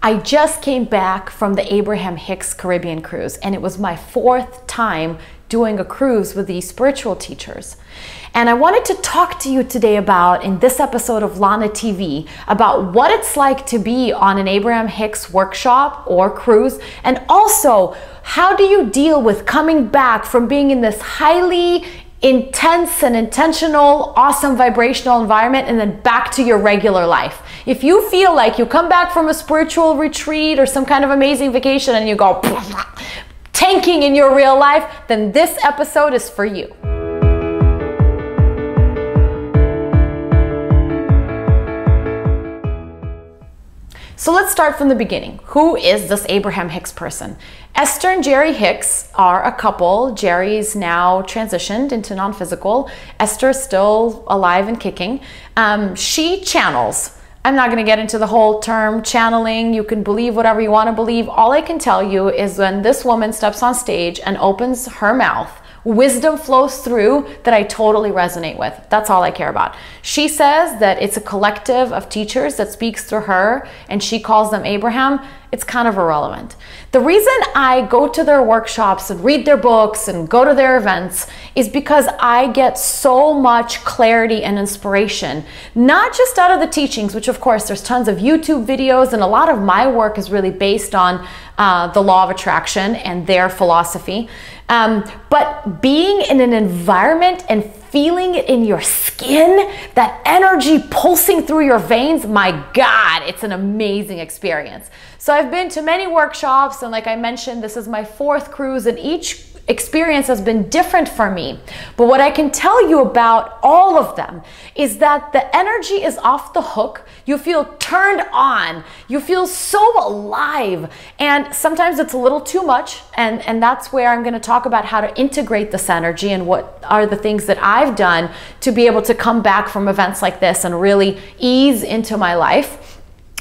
I just came back from the Abraham Hicks Caribbean cruise, and it was my 4th time doing a cruise with these spiritual teachers. And I wanted to talk to you today about, in this episode of Lana TV, about what it's like to be on an Abraham Hicks workshop or cruise, and also how do you deal with coming back from being in this highly intense and intentional, awesome vibrational environment and then back to your regular life. If you feel like you come back from a spiritual retreat or some kind of amazing vacation and you go tanking in your real life, then this episode is for you. So let's start from the beginning. Who is this Abraham Hicks person? Esther and Jerry Hicks are a couple. Jerry's now transitioned into non-physical. Esther's still alive and kicking. She channels. I'm not going to get into the whole term channeling. You can believe whatever you want to believe. All I can tell you is when this woman steps on stage and opens her mouth, wisdom flows through that I totally resonate with. That's all I care about. She says that it's a collective of teachers that speaks through her, and she calls them Abraham. It's kind of irrelevant. The reason I go to their workshops and read their books and go to their events is because I get so much clarity and inspiration, not just out of the teachings, which of course there's tons of YouTube videos, and a lot of my work is really based on the law of attraction and their philosophy. But being in an environment and feeling it in your skin, that energy pulsing through your veins, my God, it's an amazing experience. So I've been to many workshops, and like I mentioned, this is my 4th cruise, and each experience has been different for me. But what I can tell you about all of them is that the energy is off the hook. You feel turned on. You feel so alive. And sometimes it's a little too much. And that's where I'm going to talk about how to integrate this energy and what are the things that I've done to be able to come back from events like this and really ease into my life.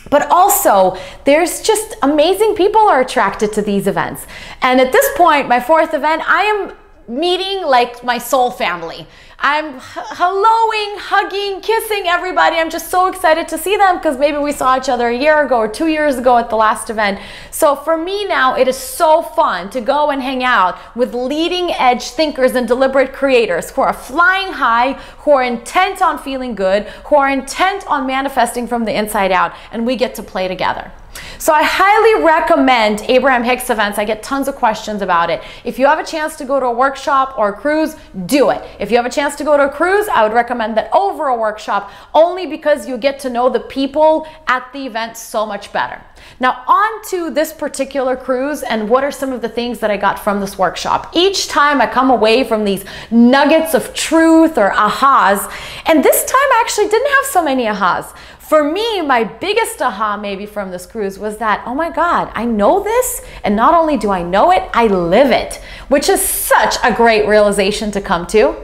But also, there's just amazing people are attracted to these events. And at this point, my 4th event, I am meeting like my soul family. I'm helloing, hugging, kissing everybody. I'm just so excited to see them because maybe we saw each other a year ago or 2 years ago at the last event. So for me now, it is so fun to go and hang out with leading edge thinkers and deliberate creators who are flying high, who are intent on feeling good, who are intent on manifesting from the inside out, and we get to play together. So I highly recommend Abraham Hicks events. I get tons of questions about it. If you have a chance to go to a workshop or a cruise, do it. If you have a chance to go to a cruise, I would recommend that over a workshop, only because you get to know the people at the event so much better. Now on to this particular cruise and what are some of the things that I got from this workshop. Each time I come away from these nuggets of truth or ahas, and this time I actually didn't have so many ahas. For me, my biggest aha maybe from this cruise was that, oh my God, I know this, and not only do I know it, I live it, which is such a great realization to come to.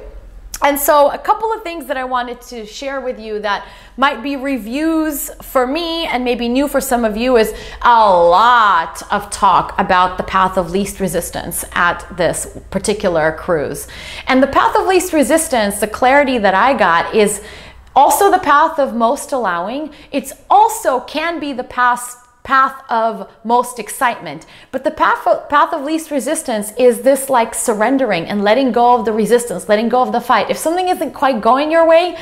And so a couple of things that I wanted to share with you that might be reviews for me and maybe new for some of you is a lot of talk about the path of least resistance at this particular cruise. And the path of least resistance, the clarity that I got is also the path of most allowing. It's also can be the path of most excitement. But the path of least resistance is this like surrendering and letting go of the resistance, letting go of the fight. If something isn't quite going your way,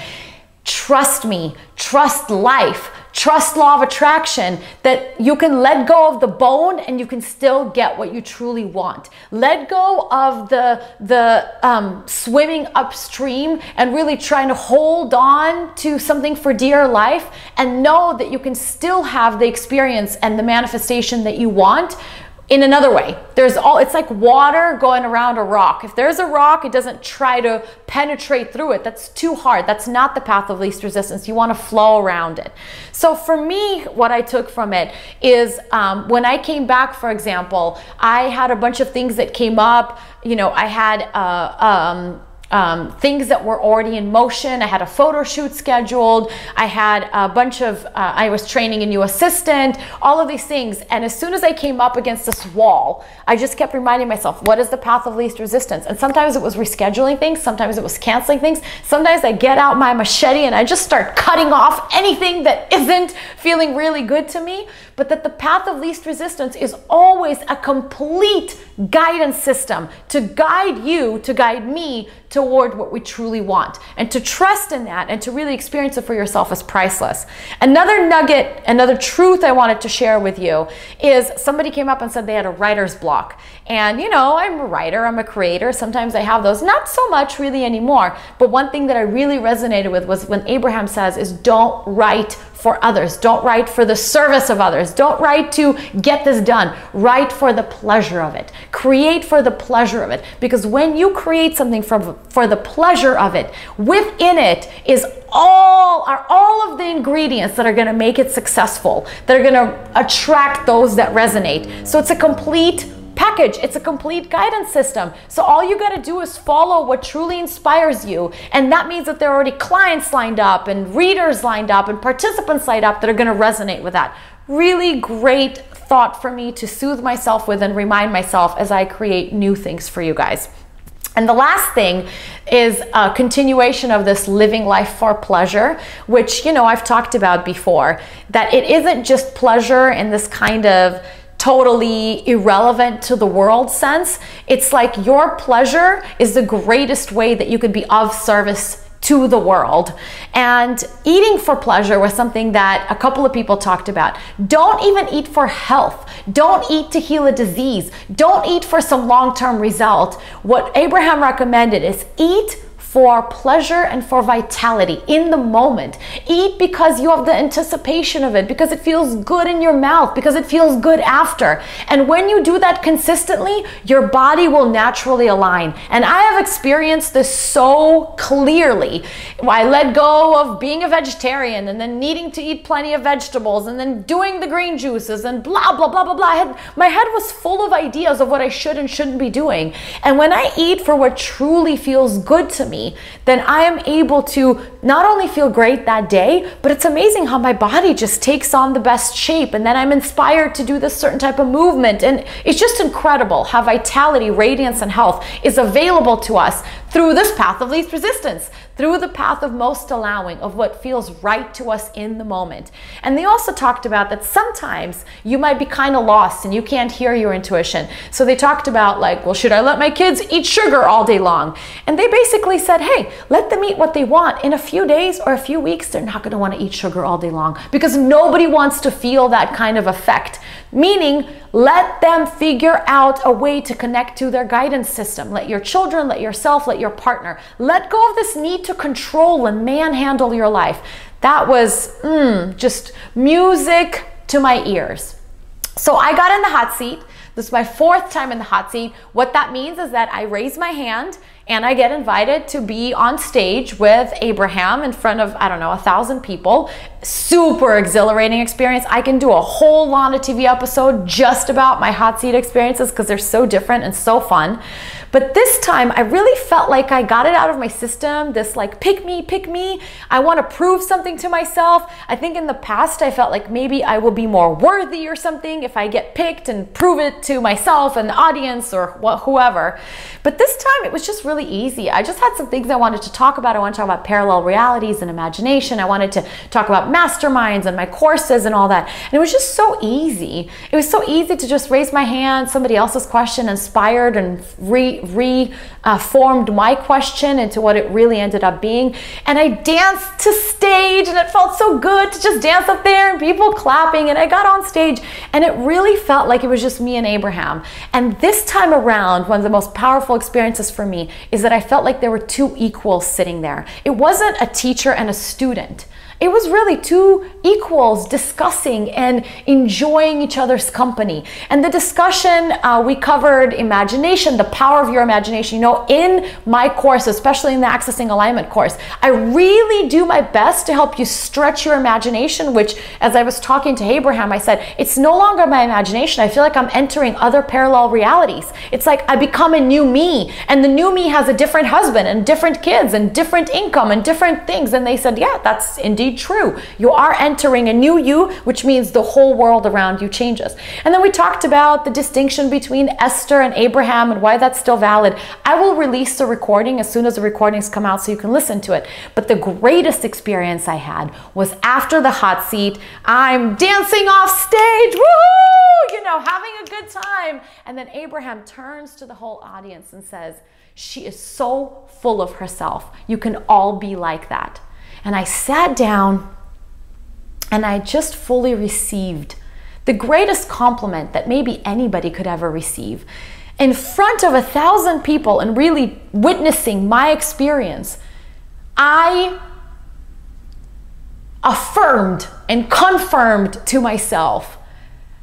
trust me, trust life, trust law of attraction, that you can let go of the bone and you can still get what you truly want. Let go of the swimming upstream and really trying to hold on to something for dear life, and know that you can still have the experience and the manifestation that you want in another way. It's like water going around a rock. If there's a rock, it doesn't try to penetrate through it. That's too hard. That's not the path of least resistance. You want to flow around it. So for me, what I took from it is when I came back, for example, I had a bunch of things that came up. You know, I had things that were already in motion. I had a photo shoot scheduled. I had a bunch of, I was training a new assistant, all of these things. And as soon as I came up against this wall, I just kept reminding myself, what is the path of least resistance? And sometimes it was rescheduling things. Sometimes it was canceling things. Sometimes I get out my machete and I just start cutting off anything that isn't feeling really good to me. But that the path of least resistance is always a complete guidance system to guide you, to guide me toward what we truly want. And to trust in that and to really experience it for yourself is priceless. Another nugget, another truth I wanted to share with you is somebody came up and said they had a writer's block. And you know, I'm a writer, I'm a creator. Sometimes I have those, not so much really anymore. But one thing that I really resonated with was when Abraham says is don't write for others. Don't write for the service of others. Don't write to get this done. Write for the pleasure of it. Create for the pleasure of it. Because when you create something for the pleasure of it, within it is all of the ingredients that are going to make it successful, that are going to attract those that resonate. So it's a complete package. It's a complete guidance system. So all you got to do is follow what truly inspires you. And that means that there are already clients lined up and readers lined up and participants lined up that are going to resonate with that. Really great thought for me to soothe myself with and remind myself as I create new things for you guys. And the last thing is a continuation of this living life for pleasure, which, you know, I've talked about before, that it isn't just pleasure in this kind of totally irrelevant to the world sense. It's like your pleasure is the greatest way that you could be of service to the world. And eating for pleasure was something that a couple of people talked about. Don't even eat for health. Don't eat to heal a disease. Don't eat for some long-term result. What Abraham recommended is eat for pleasure and for vitality in the moment. Eat because you have the anticipation of it, because it feels good in your mouth, because it feels good after. And when you do that consistently, your body will naturally align. And I have experienced this so clearly. I let go of being a vegetarian and then needing to eat plenty of vegetables and then doing the green juices and blah, blah, blah, blah, blah. My head was full of ideas of what I should and shouldn't be doing. And when I eat for what truly feels good to me, then I am able to not only feel great that day, but it's amazing how my body just takes on the best shape. And then I'm inspired to do this certain type of movement. And it's just incredible how vitality, radiance, and health is available to us through this path of least resistance, through the path of most allowing of what feels right to us in the moment. And they also talked about that sometimes you might be kind of lost and you can't hear your intuition. So they talked about like, well, should I let my kids eat sugar all day long? And they basically said, hey, let them eat what they want. In a few days or a few weeks, they're not going to want to eat sugar all day long because nobody wants to feel that kind of effect. Meaning, let them figure out a way to connect to their guidance system. Let your children, let yourself, let your partner. Let go of this need to control and manhandle your life. That was just music to my ears. So I got in the hot seat. This is my fourth time in the hot seat. What that means is that I raise my hand and I get invited to be on stage with Abraham in front of, I don't know, 1,000 people. Super exhilarating experience. I can do a whole Lana TV episode just about my hot seat experiences because they're so different and so fun. But this time I really felt like I got it out of my system, this like, pick me, pick me. I want to prove something to myself. I think in the past I felt like maybe I will be more worthy or something if I get picked and prove it to myself and the audience or whoever. But this time it was just really easy. I just had some things I wanted to talk about. I want to talk about parallel realities and imagination. I wanted to talk about masterminds and my courses and all that. And it was just so easy. It was so easy to just raise my hand, somebody else's question inspired and reformed my question into what it really ended up being. And I danced to stage and it felt so good to just dance up there and people clapping. And I got on stage and it really felt like it was just me and Abraham. And this time around, one of the most powerful experiences for me is that I felt like there were two equals sitting there. It wasn't a teacher and a student. It was really two equals discussing and enjoying each other's company. And the discussion, we covered imagination, the power of your imagination. You know, in my course, especially in the Accessing Alignment course, I really do my best to help you stretch your imagination, which, as I was talking to Abraham, I said, it's no longer my imagination. I feel like I'm entering other parallel realities. It's like I become a new me, and the new me has a different husband and different kids and different income and different things. And they said, yeah, that's indeed true. You are entering a new you, which means the whole world around you changes. And then we talked about the distinction between Esther and Abraham and why that's still valid. I will release the recording as soon as the recordings come out so you can listen to it. But the greatest experience I had was after the hot seat. I'm dancing off stage, woo, you know, having a good time. And then Abraham turns to the whole audience and says, she is so full of herself. You can all be like that. And I sat down and I just fully received the greatest compliment that maybe anybody could ever receive. In front of 1,000 people and really witnessing my experience, I affirmed and confirmed to myself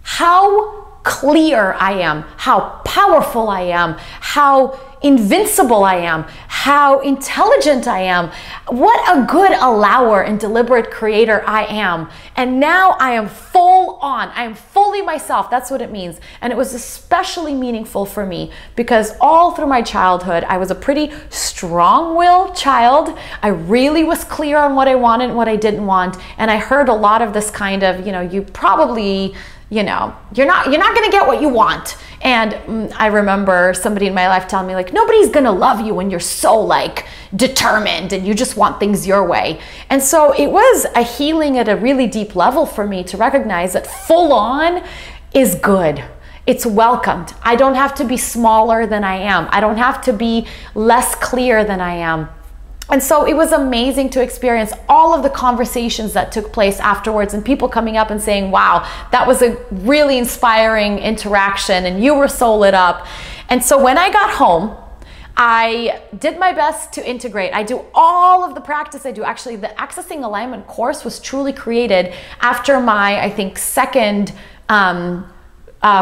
how clear I am, how powerful I am, how invincible I am, how intelligent I am, what a good allower and deliberate creator I am. And now I am full on, I am fully myself. That's what it means. And it was especially meaningful for me because all through my childhood, I was a pretty strong-willed child. I really was clear on what I wanted and what I didn't want. And I heard a lot of this kind of, you know, you probably, you know, you're not gonna get what you want. And I remember somebody in my life telling me, like, nobody's gonna love you when you're so, like, determined and you just want things your way. And so it was a healing at a really deep level for me to recognize that full on is good. It's welcomed. I don't have to be smaller than I am. I don't have to be less clear than I am. And so it was amazing to experience all of the conversations that took place afterwards and people coming up and saying, wow, that was a really inspiring interaction and you were so lit up. And so when I got home, I did my best to integrate. I do all of the practice I do. Actually, the Accessing Alignment course was truly created after my, I think, second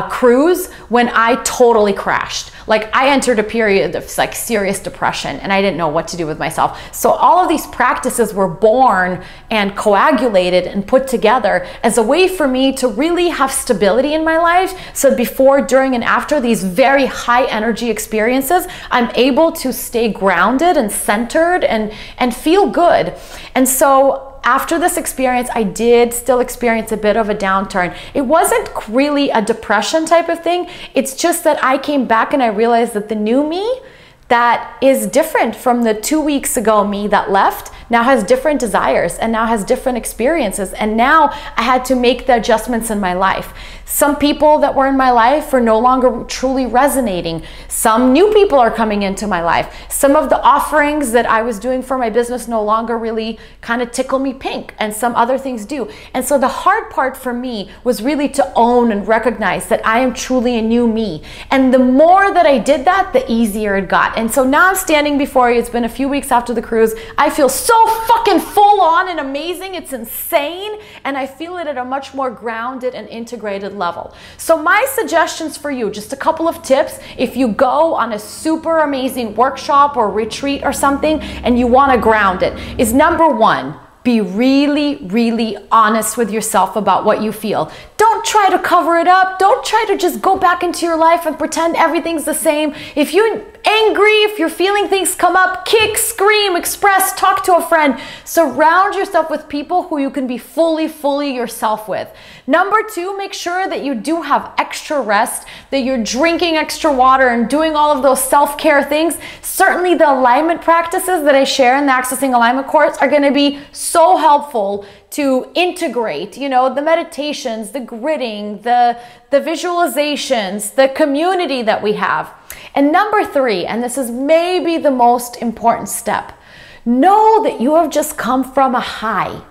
cruise, when I totally crashed. Like, I entered a period of, like, serious depression and I didn't know what to do with myself. So all of these practices were born and coagulated and put together as a way for me to really have stability in my life. So before, during, and after these very high energy experiences, I'm able to stay grounded and centered and feel good. And so after this experience, I did still experience a bit of a downturn. It wasn't really a depression type of thing. It's just that I came back and I realized that the new me that is different from the 2 weeks ago me that left now has different desires and now has different experiences. And now I had to make the adjustments in my life. Some people that were in my life are no longer truly resonating. Some new people are coming into my life. Some of the offerings that I was doing for my business no longer really kind of tickle me pink, and some other things do. And so the hard part for me was really to own and recognize that I am truly a new me. And the more that I did that, the easier it got. And so now I'm standing before you. It's been a few weeks after the cruise. I feel so fucking full on and amazing. It's insane. And I feel it at a much more grounded and integrated level. So my suggestions for you, just a couple of tips. If you go on a super amazing workshop or retreat or something and you want to ground it, is number one, be really, really honest with yourself about what you feel. Don't try to cover it up. Don't try to just go back into your life and pretend everything's the same. If you're angry, if you're feeling things come up, kick, scream, express, talk to a friend. Surround yourself with people who you can be fully yourself with. Number two, make sure that you do have extra rest, that you're drinking extra water and doing all of those self-care things. Certainly the alignment practices that I share in the Accessing Alignment course are going to be so helpful to integrate, you know, the meditations, the gritting, the visualizations, the community that we have. And number three, and this is maybe the most important step, know that you have just come from a high.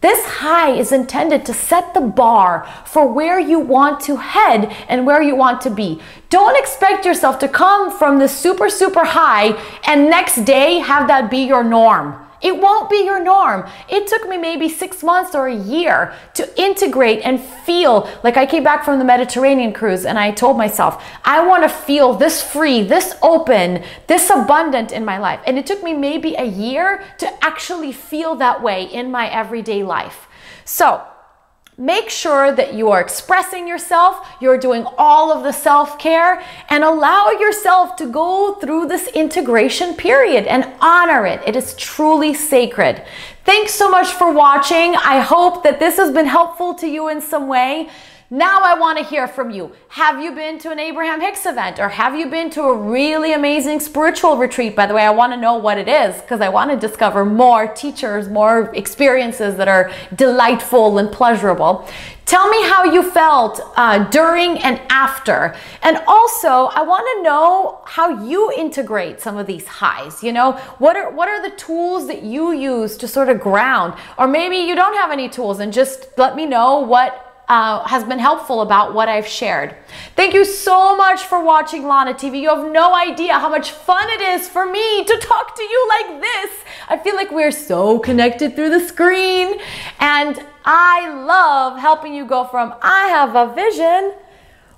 This high is intended to set the bar for where you want to head and where you want to be. Don't expect yourself to come from the super high and next day have that be your norm. It won't be your norm. It took me maybe 6 months or a year to integrate and feel like I came back from the Mediterranean cruise and I told myself, I want to feel this free, this open, this abundant in my life. And it took me maybe a year to actually feel that way in my everyday life. So make sure that you are expressing yourself, you're doing all of the self-care, and allow yourself to go through this integration period and honor it. It is truly sacred. Thanks so much for watching. I hope that this has been helpful to you in some way. Now I want to hear from you. Have you been to an Abraham Hicks event, or have you been to a really amazing spiritual retreat? By the way, I want to know what it is, because I want to discover more teachers, more experiences that are delightful and pleasurable. Tell me how you felt during and after. And also, I want to know how you integrate some of these highs. You know, what are the tools that you use to sort of ground? Or maybe you don't have any tools, and just let me know what has been helpful about what I've shared. Thank you so much for watching Lana TV. You have no idea how much fun it is for me to talk to you like this. I feel like we're so connected through the screen, and I love helping you go from I have a vision,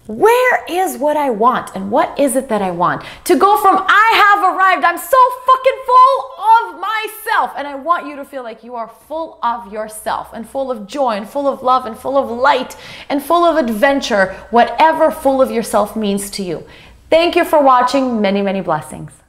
where is what I want and what is it that I want, to go from I have arrived, I'm so fucking full of myself, and I want you to feel like you are full of yourself and full of joy and full of love and full of light and full of adventure, whatever full of yourself means to you. Thank you for watching. Many, many blessings.